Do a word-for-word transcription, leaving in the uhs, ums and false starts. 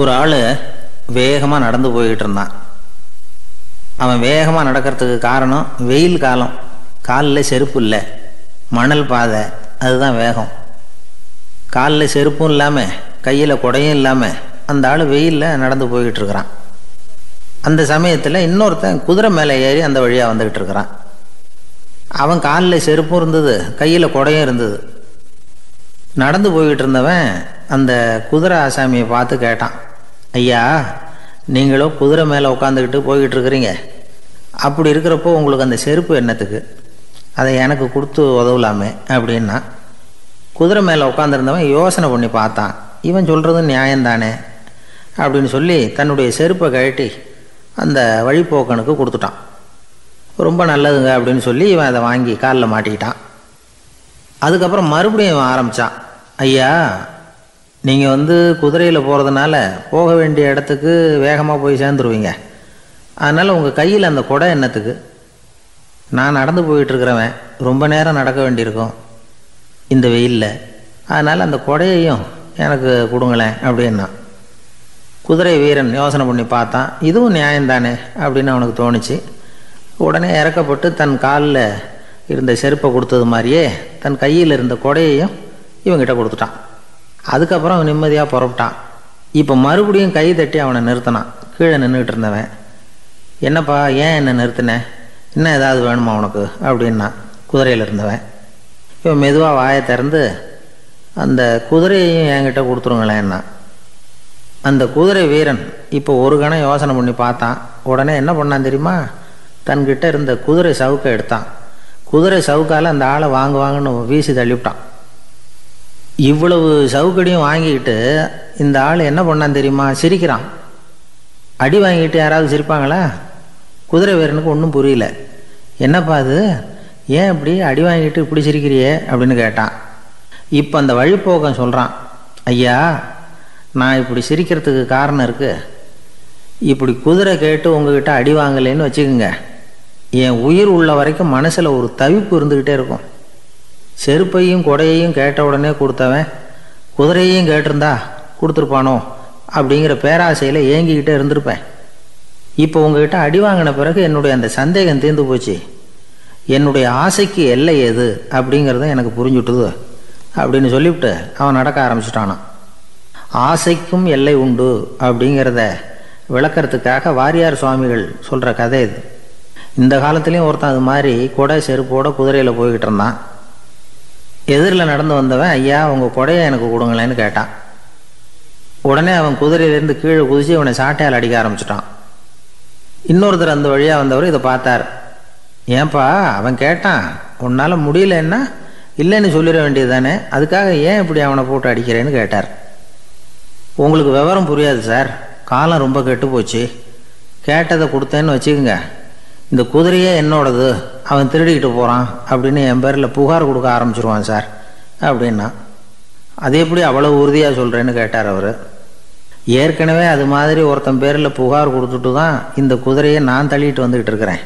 ஒரு ஆளு வேகமா நடந்து போயிட்டு இருந்தான். அவன் வேகமா நடக்கிறதுக்கு காரணம் வெயில் காலம், காலில் செருப்பு இல்லை, மணல் பாதை, அதுதான் வேகம். காலில் செருப்பும் இல்லாமல் கையில் குடையும் இல்லாமல் அந்த ஆள் வெயிலில் நடந்து போய்கிட்டு இருக்கிறான். அந்த சமயத்தில் இன்னொருத்தன் குதிரை மேலே ஏறி அந்த வழியாக வந்துக்கிட்டு இருக்கிறான். அவன் காலில் செருப்பும் இருந்தது, கையில் குடையும் இருந்தது. நடந்து போய்கிட்டு இருந்தவன் அந்த குதிரை ஆசாமியை பார்த்து கேட்டான், ஐயா நீங்களும் குதிரை மேலே உட்காந்துக்கிட்டு போய்கிட்டு இருக்கிறீங்க, அப்படி இருக்கிறப்போ உங்களுக்கு அந்த செருப்பு என்னத்துக்கு, அதை எனக்கு கொடுத்து உதவலாமே அப்படின்னா. குதிரை மேலே உட்காந்துருந்தவன் யோசனை பண்ணி பார்த்தான், இவன் சொல்கிறது நியாயம்தானே அப்படின்னு சொல்லி தன்னுடைய செருப்பை கழட்டி அந்த வழிப்போக்கனுக்கு கொடுத்துட்டான். ரொம்ப நல்லதுங்க அப்படின்னு சொல்லி இவன் அதை வாங்கி காலில் மாட்டிக்கிட்டான். அதுக்கப்புறம் மறுபடியும் இவன் ஆரம்பித்தான், ஐயா நீங்கள் வந்து குதிரையில் போகிறதுனால போக வேண்டிய இடத்துக்கு வேகமாக போய் சேர்ந்துருவீங்க, அதனால் உங்கள் கையில் அந்த குடை என்னத்துக்கு, நான் நடந்து போயிட்டுருக்கிறவன் ரொம்ப நேரம் நடக்க வேண்டியிருக்கும் இந்த வெயிலில், அதனால் அந்த குடையையும் எனக்கு கொடுங்களேன் அப்படின்னா. குதிரை வீரன் யோசனை பண்ணி பார்த்தான், இதுவும் நியாயம்தானே அப்படின்னு அவனுக்கு தோணுச்சு. உடனே இறக்கப்பட்டு தன் காலில் இருந்த செருப்பை கொடுத்தது மாதிரியே தன் கையில் இருந்த கொடையையும் இவங்கிட்ட கொடுத்துட்டான். அதுக்கப்புறம் அவன் நிம்மதியாக புறப்பட்டான். இப்போ மறுபடியும் கை தட்டி அவனை நிறுத்தினான் கீழே நின்றுக்கிட்டு இருந்தவன். என்னப்பா ஏன் என்னை நிறுத்தினேன், இன்னும் ஏதாவது வேணுமா உனக்கு அப்படின்னா குதிரையில் இருந்தவன். இவன் மெதுவாக வாயை திறந்து அந்த குதிரையையும் என்கிட்ட கொடுத்துருங்களேன்னா. அந்த குதிரை வீரன் இப்போ ஒரு கணம் யோசனை பண்ணி பார்த்தான். உடனே என்ன பண்ணான் தெரியுமா, தன்கிட்ட இருந்த குதிரை சவுக்கை எடுத்தான். குதிரை சவுக்கால் அந்த ஆளை வாங்குவாங்கன்னு வீசி தள்ளிவிட்டான். இவ்வளவு சவுக்கடியும் வாங்கிக்கிட்டு இந்த ஆள் என்ன பண்ணான் தெரியுமா, சிரிக்கிறான். அடி வாங்கிட்டு யாராவது சிரிப்பாங்களா? குதிரை வீரனுக்கு ஒன்றும் புரியல. என்னப்பா அது, ஏன் இப்படி அடி வாங்கிட்டு இப்படி சிரிக்கிறியே அப்படின்னு கேட்டான். இப்போ அந்த வழிப்போக்கம் சொல்கிறான், ஐயா நான் இப்படி சிரிக்கிறதுக்கு காரணம் இருக்குது. இப்படி குதிரை கேட்டு உங்ககிட்ட அடி வாங்கலைன்னு வச்சுக்கோங்க, என் உயிர் உள்ள வரைக்கும் மனசில் ஒரு தவிப்பு இருந்துக்கிட்டே இருக்கும். செருப்பையும் கொடையையும் கேட்ட உடனே கொடுத்தவன் குதிரையையும் கேட்டிருந்தா கொடுத்துருப்பானோ அப்படிங்கிற பேராசையில் ஏங்கிக்கிட்டே இருந்திருப்பேன். இப்போ உங்ககிட்ட அடி வாங்கின பிறகு என்னுடைய அந்த சந்தேகம் தீர்ந்து போச்சு. என்னுடைய ஆசைக்கு எல்லை எது அப்படிங்கிறத எனக்கு புரிஞ்சுட்டுது அப்படின்னு சொல்லிவிட்டு அவன் நடக்க ஆரம்பிச்சிட்டானான். ஆசைக்கும் எல்லை உண்டு அப்படிங்கிறத விளக்கிறதுக்காக வாரியார் சுவாமிகள் சொல்கிற கதை இது. இந்த காலத்துலேயும் ஒருத்தன் அது மாதிரி கொடை செருப்போட குதிரையில் போய்கிட்டு இருந்தான். எதிரில் நடந்து வந்தவன், ஐயா உங்கள் கொடையை எனக்கு கொடுங்களேன்னு கேட்டான். உடனே அவன் குதிரையிலேருந்து கீழே குதிச்சு அவனை சாட்டையால் அடிக்க ஆரம்பிச்சிட்டான். இன்னொருத்தர் அந்த வழியாக வந்தவர் இதை பார்த்தார். ஏன்பா அவன் கேட்டான், உன்னால் முடியலன்னா இல்லைன்னு சொல்லிட வேண்டியது தானே, அதுக்காக ஏன் இப்படி அவனை போட்டு அடிக்கிறேன்னு கேட்டார். உங்களுக்கு விவரம் புரியாது சார், காலம் ரொம்ப கெட்டு போச்சு, கேட்டதை கொடுத்தேன்னு வச்சுக்கோங்க, இந்த குதிரையே என்னோடது, அவன் திருடிக்கிட்டு போகிறான் அப்படின்னு என் பேரில் புகார் கொடுக்க ஆரம்பிச்சிருவான் சார் அப்படின்னா. அது எப்படி அவ்வளோ உறுதியாக சொல்கிறேன்னு கேட்டார் அவர். ஏற்கனவே அது மாதிரி ஒருத்தன் பேரில் புகார் கொடுத்துட்டு தான் இந்த குதிரையை நான் தள்ளிட்டு வந்துக்கிட்டு இருக்கிறேன்.